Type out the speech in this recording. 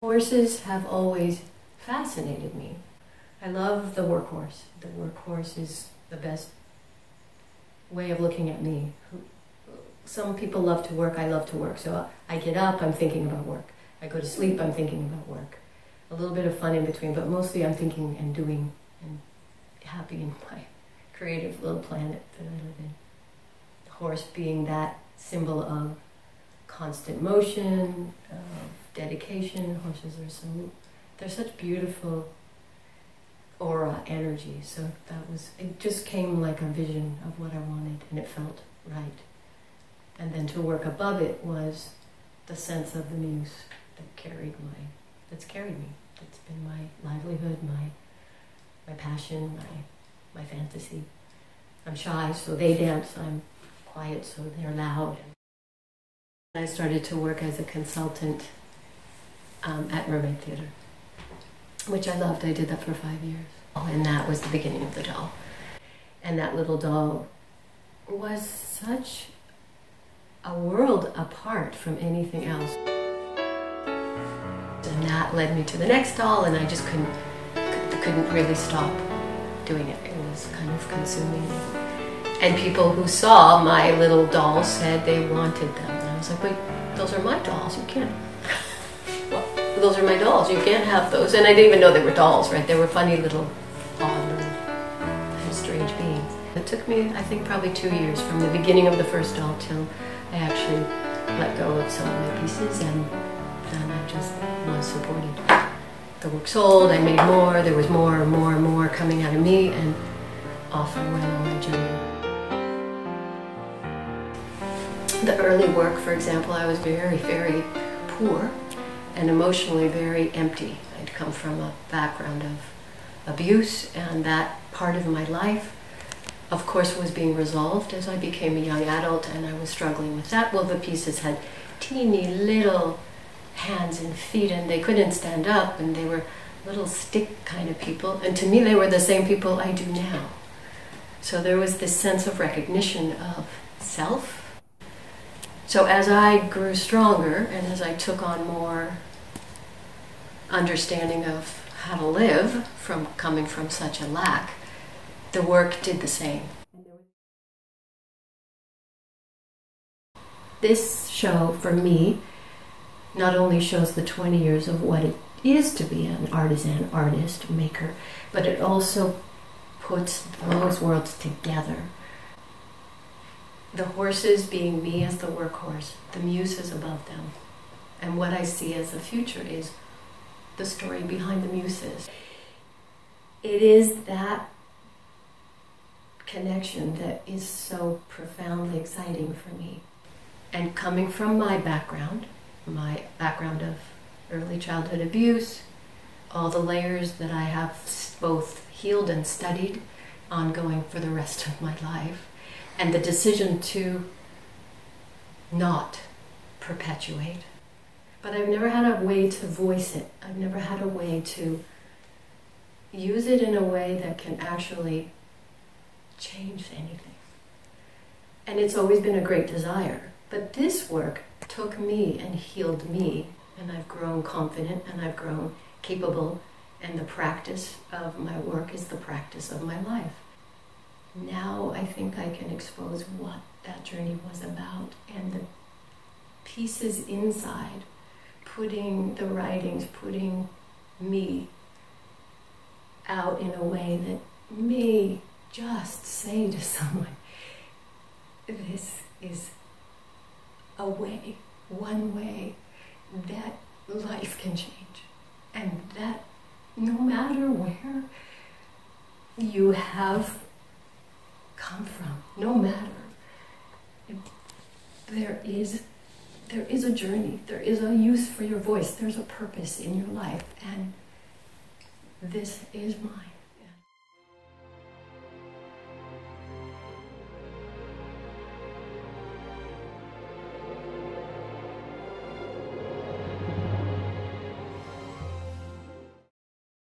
Horses have always fascinated me. I love the workhorse. The workhorse is the best way of looking at me. Some people love to work, I love to work. So I get up, I'm thinking about work. I go to sleep, I'm thinking about work. A little bit of fun in between, but mostly I'm thinking and doing and happy in my creative little planet that I live in. The horse being that symbol of constant motion, dedication. Horses are they're such beautiful aura, energy, so that was, it just came like a vision of what I wanted and it felt right. And then to work above it was the sense of the muse that carried me, that's been my livelihood, my passion, my fantasy. I'm shy, so they dance, I'm quiet, so they're loud. I started to work as a consultant at Mermaid Theatre, which I loved. I did that for 5 years. Oh, and that was the beginning of the doll. And that little doll was such a world apart from anything else. And that led me to the next doll, and I just couldn't really stop doing it. It was kind of consuming me. And people who saw my little doll said they wanted them. And I was like, wait, those are my dolls, you can't. Those are my dolls, you can't have those. And I didn't even know they were dolls, right? They were funny little, odd little, strange beings. It took me, I think, probably 2 years from the beginning of the first doll till I actually let go of some of my pieces, and then I just was supported. The work sold, I made more, there was more and more and more coming out of me, and off I went on my journey. The early work, for example, I was very, very poor. And emotionally very empty. I'd come from a background of abuse, and that part of my life, of course, was being resolved as I became a young adult, and I was struggling with that. Well, the pieces had teeny little hands and feet, and they couldn't stand up, and they were little stick kind of people, and to me they were the same people I do now. So there was this sense of recognition of self. So as I grew stronger, and as I took on more understanding of how to live from coming from such a lack, the work did the same. This show, for me, not only shows the 20 years of what it is to be an artisan, artist, maker, but it also puts those worlds together. The horses being me as the workhorse, the muse is above them. And what I see as the future is the story behind the muses. It is that connection that is so profoundly exciting for me. And coming from my background of early childhood abuse, all the layers that I have both healed and studied, ongoing for the rest of my life, and the decision to not perpetuate. But I've never had a way to voice it. I've never had a way to use it in a way that can actually change anything. And it's always been a great desire. But this work took me and healed me, and I've grown confident and I've grown capable, and the practice of my work is the practice of my life. Now I think I can expose what that journey was about, and the pieces inside, putting the writings, putting me out in a way that may just say to someone, this is a way, one way that life can change, and that no matter where you have come from, no matter, there is a journey, there is a use for your voice, there's a purpose in your life, and this is mine.